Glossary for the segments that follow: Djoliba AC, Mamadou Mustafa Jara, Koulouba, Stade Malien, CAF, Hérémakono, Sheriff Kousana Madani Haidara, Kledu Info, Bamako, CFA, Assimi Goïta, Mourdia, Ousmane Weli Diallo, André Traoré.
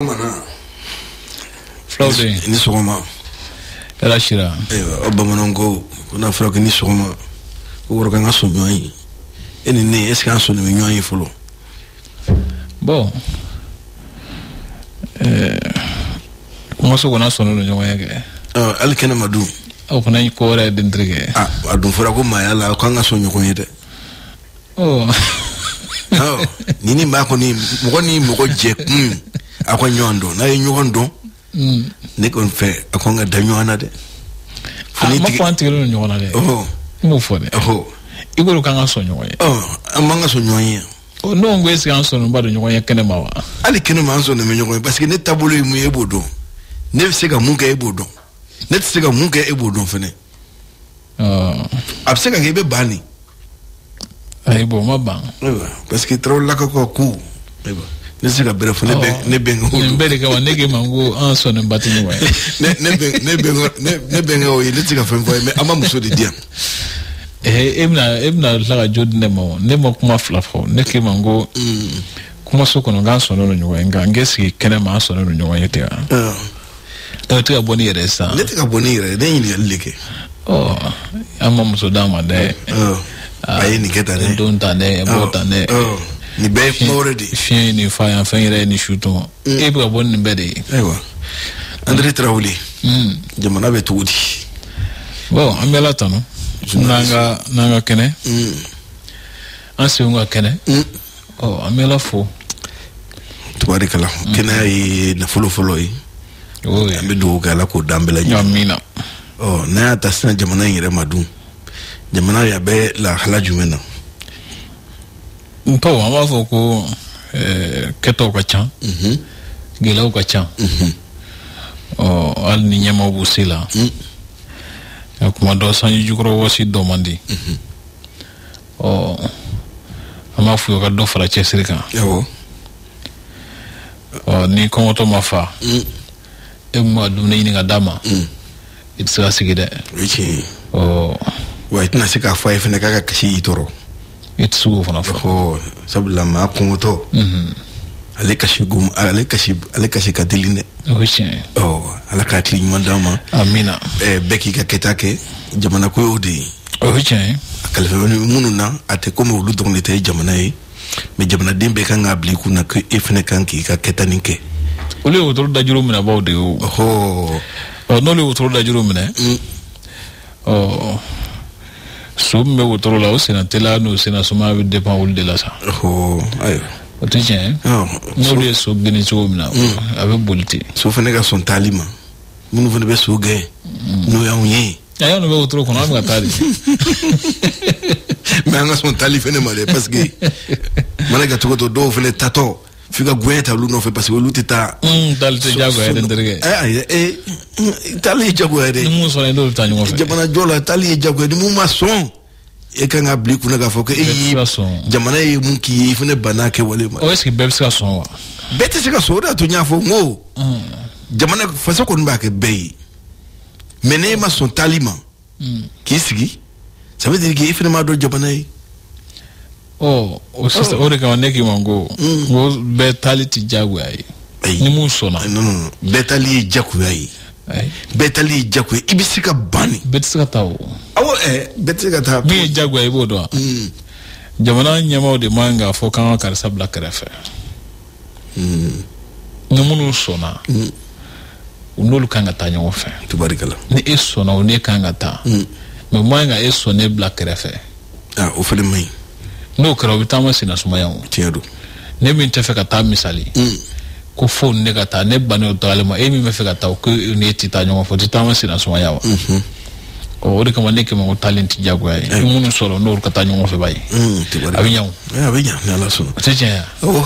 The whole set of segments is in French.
Ni soma. Ela shira. Obamonongo kuna fraka ni soma. Ourga nga sobi. Eni ne eska so ni nyo ifolo. Bon. Kuma so kuna so no nyo yake. Alkena madu. Au kuna ni kora dentrege. Adu fura ko maya la kanga so nyo konyete. Oh. Oh, nini mbako ni mko je. Akwa nyondo na nyondo. N'est qu'on fait à quoi on a de ne ni belle already fien ni faya fenre ni shooton e ba bon ni bede aywa André Traoré jamana be tudi bon amela tano nanga kene ansi unga kene oh amela fo tubarikala kene ay na folo yi oh ambe do gala ko dambela nyamina oh na ta sina jamana yire madu jamana ya be la halaju mena Mpo wa mafoko keto kwa chan gila kwa chan o al ni nyama busila akuma do sanji jukro wasi domandi o amafu ka do fara chesrika yo o ni komoto mafa e ma do ni nga dama it's asigida wichi o wa itna sika fa ifne kaka kishi itoro et sou fana fo sabla ma konto ale kashi gum ale kashi kadiline oh ala katli mandama amina beki kaketake jamana ko yodi oh tiens kalfevenu mununa ate komo lu donete jamana yi me jamana dembe kanga bliku na ke ifne kanki kaketanike ole otoro dajuru mina bawde oh no le otoro dajuru mina oh somme au trop là au sénateur là nous sénateur avec dépend où de là ça oh aïe tu sais non les subventions là avec politique sauf les gars sont talima nous ne venons pas sauver nous y a rien d'ailleurs nous va au trop qu'on a pas tali mais on a son tali fait mal parce que malgré tout le dos fait les tato figa gueta lu no fait parce que lu tita dal te jago e ndrege eh tali jago e de mu so le do tanyo fe jamana jola tali jago e mu mason e kanga bliku na ga foke e jamana e mu ki ifune banake wale ma o eski bebska sonwa beti sika soda to nyafo ngo jamana faso ko mbake bei mene mason talima kisigi ça veut dire que ifune ma do jamana e oh aussi ore ka oneki mango go betality jaguai ni musona non betali jaguai betali jaguai ibisika bani betisika tawo awo betisika tawo bi jaguai bodo jamana nyama de manga fo kan ka sabla krefe ni musona unolu kanga tanya ofa tubarikala ni esona onekanga ta me manga esone black krefe ah o fele mai no kero bitama sina sumaya o tiedo ne mi nte feka ta misali ko phone ne kata ne banu talema e mi me feka ta ko ne tita nyo fo titama sina sumaya o o de kama ne ke mo talent jagwa e mo no solo no kata nyo fe bai abinyao abinya na la so tseja o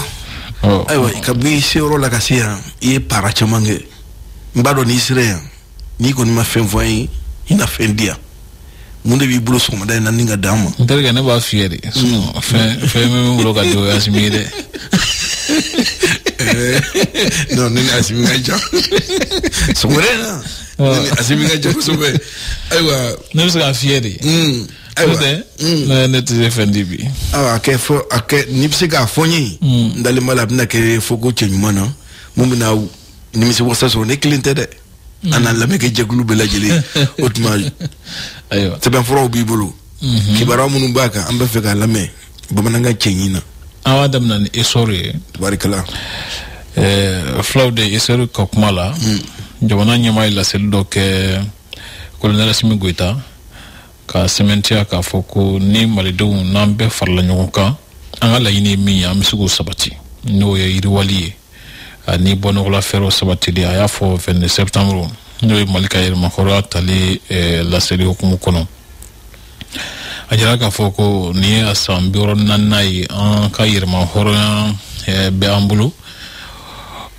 aiwa kabi si oro la kasia e para chamange mbado ni israel ni ko ni ma fenvoyi ina fendia monde bi bulo so manda nan ninga dama ndere ne ba fiere so fe me bulo ka do Assimi de non ni Assimi gaja so morena ni Assimi gaja so be aiwa ne so ka fiere aiwa ne te defendi bi ah ke fo ake ni pse ka fonyi ndale malab na ke fo go chenyuma na Mouminaou, ni monsieur Wassasson, ni Clinted. Anala meke jekulu bela jeli otmaj. Ayo. C'est ben fora obibolo. Kibara munubaka amba feka lame. Bamananga chengina. Awa damnani esore. Barikala. Flaude esore kokmala. Jabana nyama ila seludo ke Colonel Assimi Goïta. Ka sementia ka foko ni malido nambe farla nyonka. Angala yini miya misugo sabati. Noya iriwaliye. Ni bono la ferro sabatili aya fo 20 septembre no malika Hérémakono tali la série okumukono ajara ka foko ni asambiro nanai an ka Hérémakono be ambulu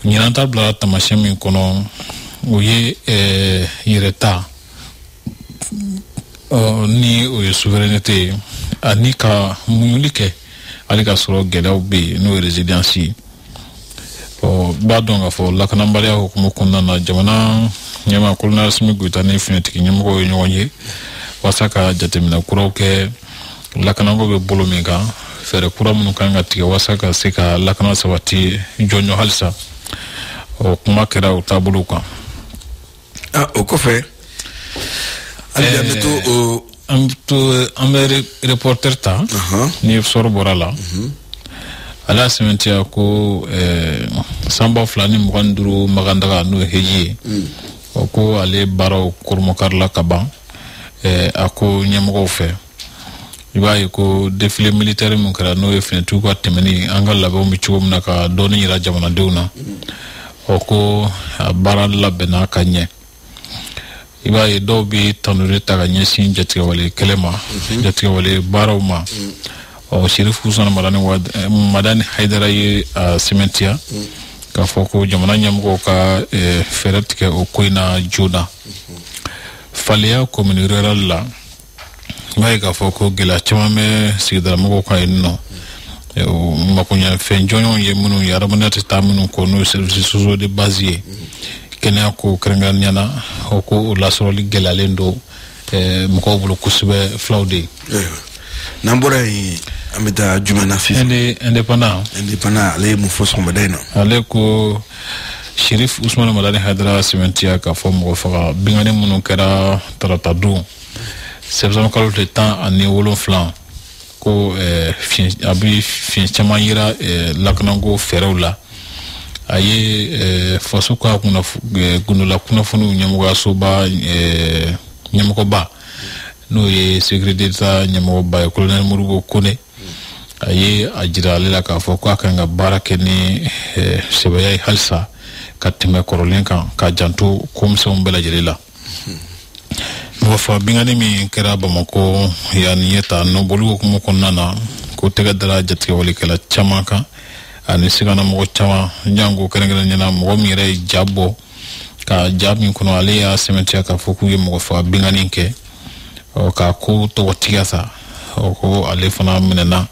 ni nanta bla tamashemi kono oye ireta ni oye souveraineté anika mulike alika soro gelaw be no résidence badonga fo la kanambalia hukumukunda na jamana nyama kulina Assimi Goïta ni finetiki nyamuko yonyonye wasaka jatemina kurauke la kanambobe bolominga fere kura munukanga tika wasaka seka la kanamsawati jonyo halsa okumakera utabuluka okofe aliamito amere reporter ta ni sorborala ala sementia ko samba flani muganduru magandaka no heji ko ale baro kurmokarla kaban ako nyamugo fe ibaye ko défilé militaire mun kara no efnetu ko temeni angalla bo mi chugo munaka doni ira jamana deuna ko baralla bena kanye ibaye dobi tanure taganya sin jatiga wale kelema jatiga wale baroma Sheriff Kousana Madani Haidara ye sementia ka foko jamana nyamugo ka ferret ke okoina juna falia commune rural la mai ka foko gela chamame sidara mugo ka inno makunya fenjonyo yemunu yarabana tatamunu ko no service sozo de basier kenya ko krengan nyana ko la soroli gela lendo muko bulo kusbe flaude namborai ameta jumana fifi indépendant les mufos kombadeno aleko Sheriff Ousmane Weli Diallo sementia ka fomo fara bingane munukara taratadu c'est besoin de temps en éolon flan ko abi fin chamayira laknango ferula aye fosuka kuna gunula kuna funu nyamuga soba nyamuko ba no ye secrétaire d'État nyamo baye colonel Mourdia kone aye ajira lela ka foko akanga barake ni sebayai halsa katime korolenka ka jantu komse umbela jelela mofa bingani mi keraba mako yani eta no bolu ko moko nana ko tega daraja te wali kala chamaka ani sigana mo chama nyango kerengena nyana mo mi re jabo ka jabi kuno alea sementia ka foko ye mofa bingani nke ka ko totiga sa ko alefana menena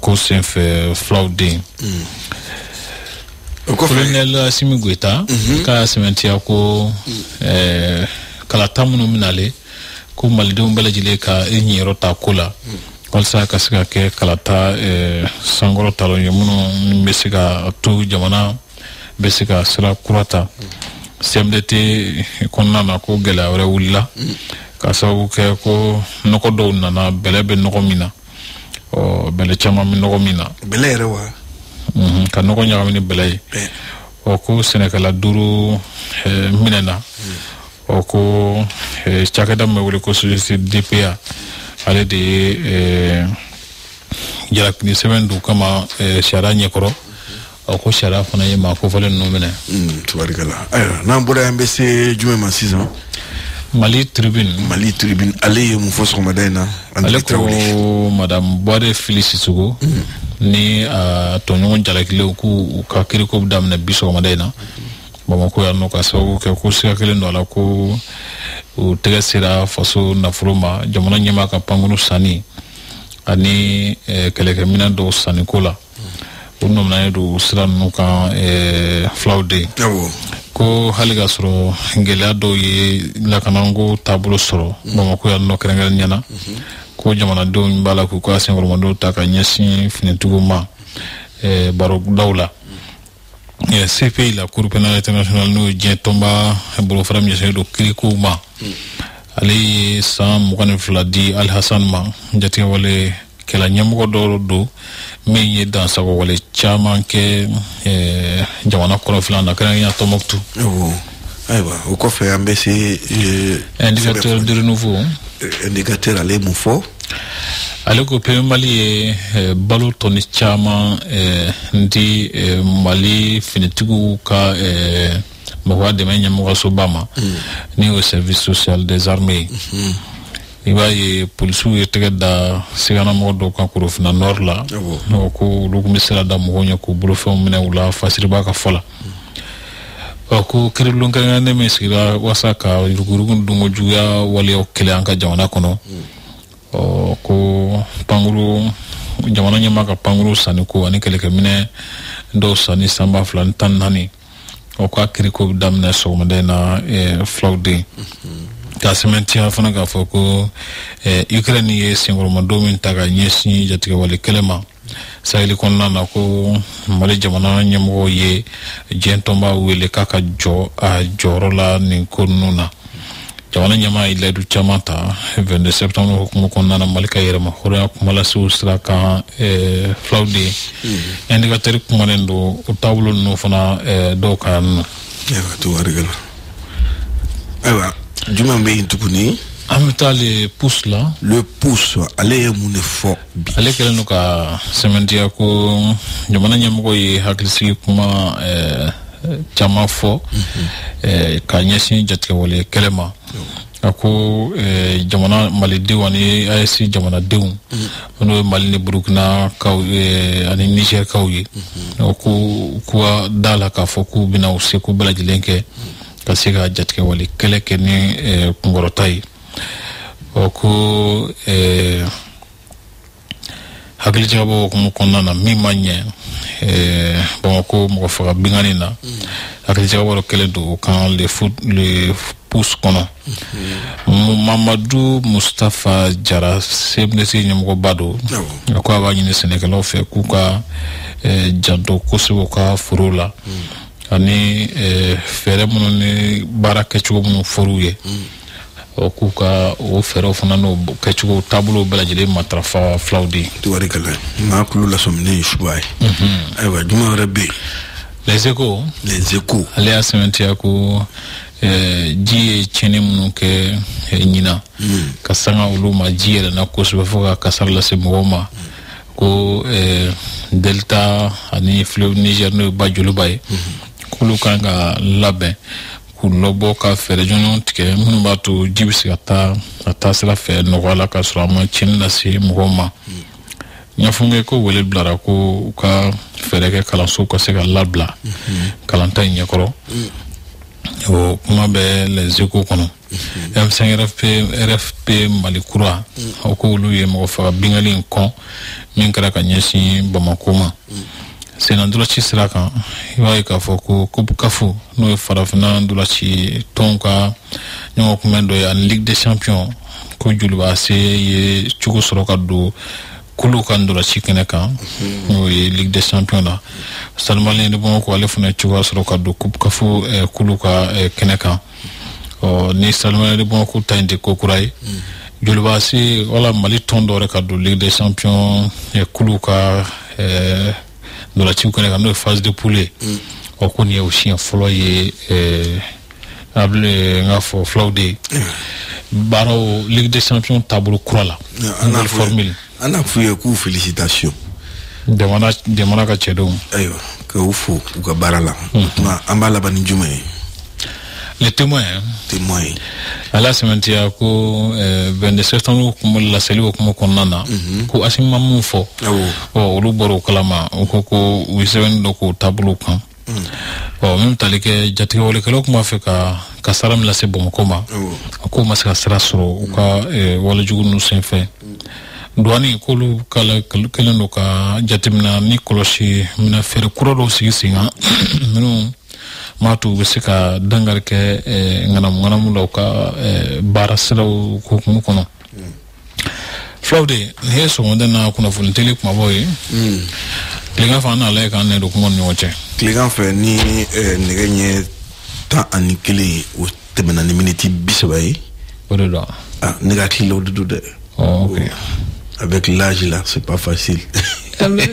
ko senf flooding ko Colonel Assimi Goïta ka sementia ko kala tamuno minale ko maldo mbelajile ka enyero ta kula kolsa ka saka ke kala ta sangoro talo yemuno mesika to jamana besika sala kurata semdete konnana ko gela wala wulla kasabu ke ko noko do nana belebe noko mina o bele chama mi noko mina bele rewa ka noko nyaga mi bele o ko senekala duru minena o ko chakada me wole ko société DPA ale de jara kini sevendu kama shara nyekoro ko shara fana yema ko valen no mina tubarikala ayo na mbura mbese jume ma 6 ans Mali Tribune, allez, mon fausse Romadena. Allez, madame Boire Félicitougo, ni à Tonon Jalakiloko ou Kakiriko Dame Nebis Romadena. Bamako Yanokaso, Kakosia Kelendo Alako, ou Teresera, Faso Nafroma, Jamana Yamaka Pangono Sani, Ani Kelekamina do San Nicolas, ou Nomna do Sran Noka Flaude. Ko haliga soro ngela do ye lakanango tabulo soro mamako ya no kerengel nyana ko jamana do mbala ko asen ngol mondo taka nyasi finetugo ma barok dawla CFA la Cour pénale internationale no je tomba bolo faram je sedo kirikuma ali sam mukane fladi al hasan ma jati wale kala nyamugo do do meye dansa ko wale chamanke jawana ko flanda kran ya tomoktu aiwa uko fe ambesi indicateur de renouveau indicateur ale mufo alors que le Mali est balotonné chama ndi Mali finitigu ka mwa de menya mwa sobama ni au service social des armées iba ye polisu yeteda sigana modo ka kurofna nord la no ko lugu misala da monya ko bulofo menewla fasiriba ka fola ko kirlun kana ne mesira wasaka lugurugun dungo juya wale okele anka jawna kono ko panguru jamana nyama ka panguru saniko ani kele kemine ndo sani samba flan tan nani o ko akiriko damna so modena flogde ka sementia fana ka foko Ukraine ye singol modomin taga nyesi jatike wale kelema sahili konna na ko mali jamana nyamo ye jentomba wele kaka jo a jorola ni konuna jamana nyama ile du chamata 22 septembre hukumu konana malika yerema khura kumala susra ka flaudi indicateur kumanendo tablo no fana dokan eva tu arigala eva djuma mbe ntupuni amta le pouce là le pouce allez mon effort allez que nous ka sementia ko jamana nyama ko ye haklisi kuma chama fo kanyesin jatke wale kelema ako jamana malidi wani AIC jamana deun ono malini burukna kaw ani Niger kawye ko kwa dala ka foku bina usiku balajilenke kasika jatke wale keleke ni kungorotai ako hakili jabo kumukona na mimanye banko mofara binganina hakili jabo lokele do kan le foot le pouce kono Mamadou Mustafa Jara sebnesi nyamko bado ko abani ne Senegal ofe kuka jando koso ka furula ani fere monone baraka chugo mon foruye okuka ofero fanano kachugo tableau belajele matrafa flaudi tuare kala na kulula somne ishwai aiwa juma rabbi les échos alias sementia ko ji chenem ke nyina kasanga uluma ji na kosufuka kasarla semoma ko delta ani fleuve Niger no Djoliba kulukanga labe lobo ka fere jonon tike mun ba to jibisi ata atasla fe no wala ka surama chinna si mugoma nyafunge ko wele blara ko ka fere ke kala so ko se kala bla kala tanya koro o kuma be les eko kono am rfp malikura o ko luye mo fa bingali ko min kala ka nyesi bamakoma sena ndulachi siraka iwaye kafoko kubukafu noe farafina ndulachi tonka nyongo kumendo ya Ligue des Champions ko Djoliba AC ye chuko soroka do kuluka ndulachi keneka noe Ligue des Champions na Stade Malien ne bon ko alefuna chuko soroka do kubukafu kuluka keneka ni Stade Malien ne bon ko tainde kokurai Djoliba AC wala mali tondo reka do Ligue des Champions kuluka dans la team connaît une phase de poulet on connaît aussi un foyer able ngafo flaudé baro Ligue des Champions tableau croix là une formule on a fait coup félicitations demanda ka chedo ayo que oufo ka barala na ambala bani juma les témoins ala sementia ko 27 ans ko la selu ko ko nana ko Assimi Mamufo o oluboro kalama ko ko wiseven do ko tableau kan o même talike jati wole ko ma fe ka kasaram la se bomkoma ko ma se srasro ka wala jugunu sen fe douani ko lu kala kelendo ka jatimna nikoloshi mina fer kurolo sigisinga minu matu besika dangar ke nganam loka baraselo ko kono flaude heso modena kuna volunteer kuma boy Klegan fa na le kan ne dokumon ni oche. Klegan fa ni ne ganye ta anikele o temana ni minute bisabaye. Ododo. Ah, ne ga kilo dodo de. Oh, OK. Avec l'âge là, c'est pas facile. Mais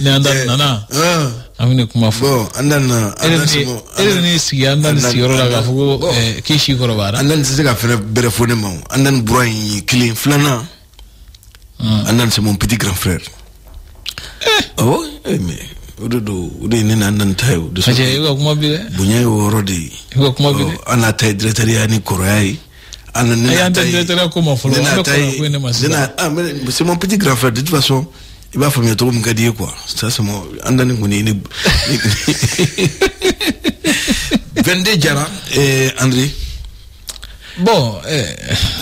nana. Amine kuma fo andana eleni si andana si yoro la fo ki shi korobara andana se ka fere berefone ma andana broy clean flana andana c'est mon petit grand frère oh mais ododo odene andana tayo de so je ko kuma bi bunya yo rodi ko kuma bi ana tay directeur ya ni korai andana tay directeur ko ma fo c'est mon petit grand frère de toute façon. Il va falloir trop me garder quoi. Ça c'est moi. Andani Gouni ni. Vendez Jara et André. Bon.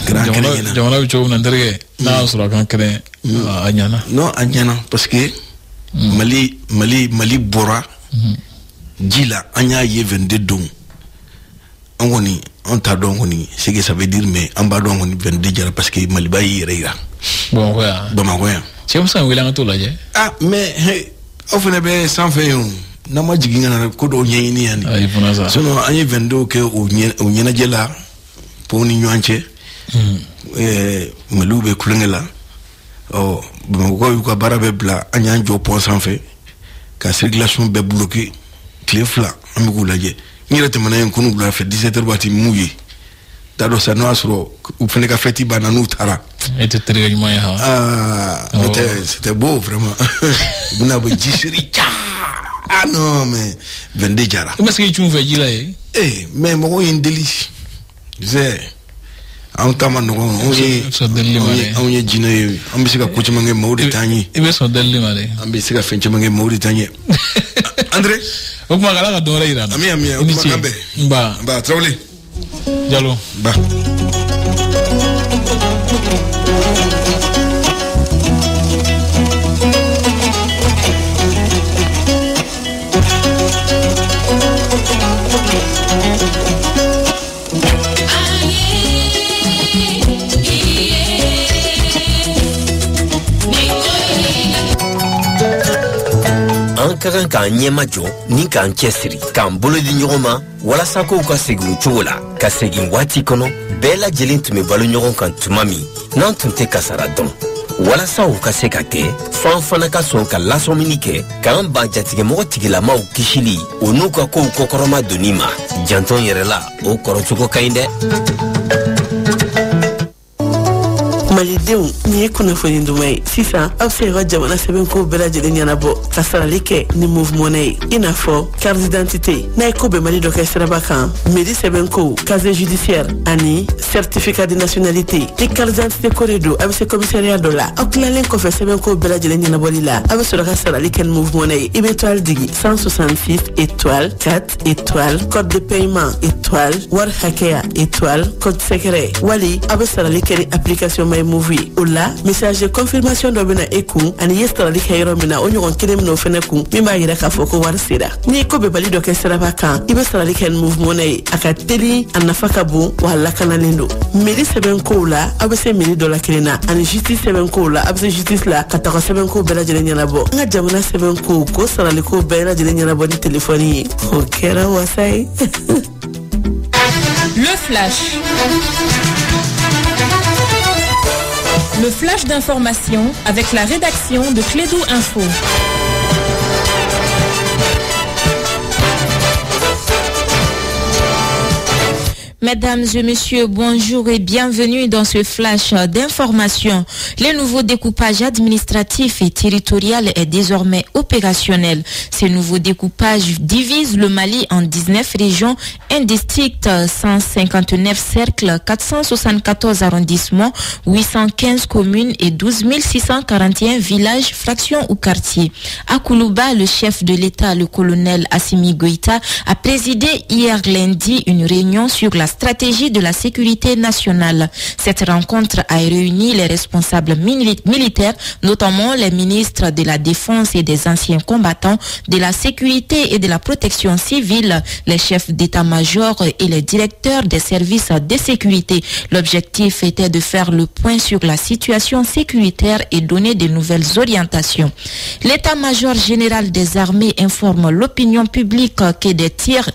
Grand Kenya. J'en ai vu trop n'entrer. Non sur la Grand Kenya. Anyana. Non Anyana parce que Mali Bora. Dila Anya y est vendé donc. Angoni on t'a donc Angoni c'est que ça veut dire mais en bas donc Angoni vendez Jara parce que Mali Bayi rega. Bon ouais. Bon ouais. C'est comme ça que vous là. Ah, mais, on fait sans faire. Non, moi, je ne peux pas faire ça. Sinon, on y vend au Nyanadjela pour nous nuancer. Maloube Kulengela. Oh, pourquoi vous avez bla, on y a un jour pour s'en faire. Car ces glaces sont bloquées. Cléfla, on me goulage. Il y a des manières qu'on nous a fait 17 heures bâti mouillé. Tado sa noasro upfene ka feti bananu tara était très moyen ah c'était beau vraiment buna bo jisri ah non mais vendé jara mais ce que tu me fais là eh mais moi une délice c'est en tama no on so delli mare on ye jinaye on bi se ka coach mange mawde tanyi et mais so delli mare on bi se ka fenche mange mawde tanyi André on ma gala ka donra ira ami on ma kabe mba travelé Diallo. Bah. Kakan ka nyema jo ni kan kesiri kan bolo di nyoma wala sako ka segin chola ka segin wati kono bela jelint me balo nyon kan tumami nan tunte kasara don wala sawo ka sekate fanfana ka son ka laso minike kan ba jatige mo tigila ma ukishili onuka ko kokoroma donima janton yerela o korotuko kainde Malidew ni kuna foni ndumai sisa afsero jamana sebenko bela jeleni anabo tasaralike ni mouvement nei inafo carte d'identité na ikobe malido ka serabakan medi sebenko casier judiciaire ani certificat de nationalité et carte d'identité corredo avec le commissariat de la oklalen ko fe sebenko bela jeleni anabo lila avec sera saralike ni mouvement nei étoile digi 166 étoile 4 étoile code de paiement étoile war hakea étoile code secret wali avec saralike application movie ola message de confirmation d'obena eku ani yesterday kairo mina onyon kidem no feneku mimba ira ka foko warsira ni ko be balido kesera baka ibe sarali ken movement nei akateli anafaka bu wala kanalendo meli seven kola abese meli dola kirena ani justice seven kola abese justice la kataka seven ko bela jele nyana bo nga jamana seven ko ko sarali ko bela jele nyana bo ni telefoni okera wasai le flash. Le flash d'information avec la rédaction de Kledu Info. Mesdames et messieurs, bonjour et bienvenue dans ce flash d'information. Le nouveau découpage administratif et territorial est désormais opérationnel. Ce nouveau découpage divise le Mali en 19 régions, un district, 159 cercles, 474 arrondissements, 815 communes et 12 641 villages, fractions ou quartiers. À Koulouba, le chef de l'État, le colonel Assimi Goïta, a présidé hier lundi une réunion sur la stratégie de la sécurité nationale. Cette rencontre a réuni les responsables militaires, notamment les ministres de la Défense et des anciens combattants, de la sécurité et de la protection civile, les chefs d'état-major et les directeurs des services de sécurité. L'objectif était de faire le point sur la situation sécuritaire et donner de nouvelles orientations. L'état-major général des armées informe l'opinion publique que des tirs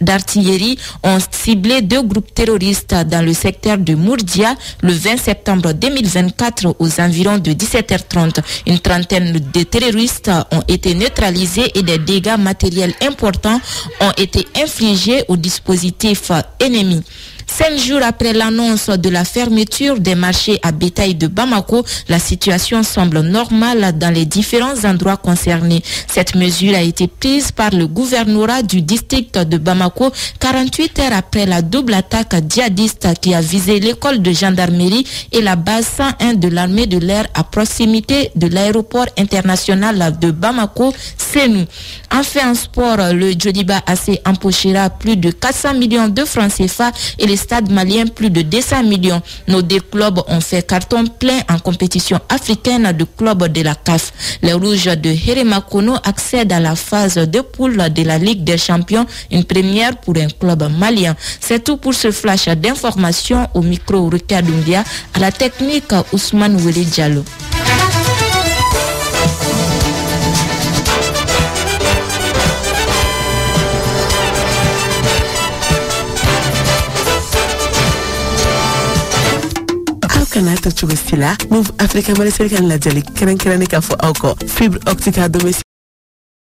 d'artillerie ont ciblé deux groupes terroristes dans le secteur de Mourdia le 20 septembre 2024 aux environs de 17h30. Une trentaine de terroristes ont été neutralisés et des dégâts matériels importants ont été infligés au dispositif ennemi. 5 jours après l'annonce de la fermeture des marchés à bétail de Bamako, la situation semble normale dans les différents endroits concernés. Cette mesure a été prise par le gouvernorat du district de Bamako 48 heures après la double attaque djihadiste qui a visé l'école de gendarmerie et la base 101 de l'armée de l'air à proximité de l'aéroport international de Bamako, Sénou. Enfin, en sport, le Djoliba AC empochera plus de 400 millions de francs CFA et les Stade Malien plus de 200 millions. Nos deux clubs ont fait carton plein en compétition africaine de clubs de la CAF. Les Rouges de Hérémakono accèdent à la phase de poule de la Ligue des Champions, une première pour un club malien. C'est tout pour ce flash d'information au micro Kledu Info, à la technique Ousmane Weli Diallo. Kana ta chugustila move Africa mali serikali la jali kana kana ka fo auko fibre optique domestique.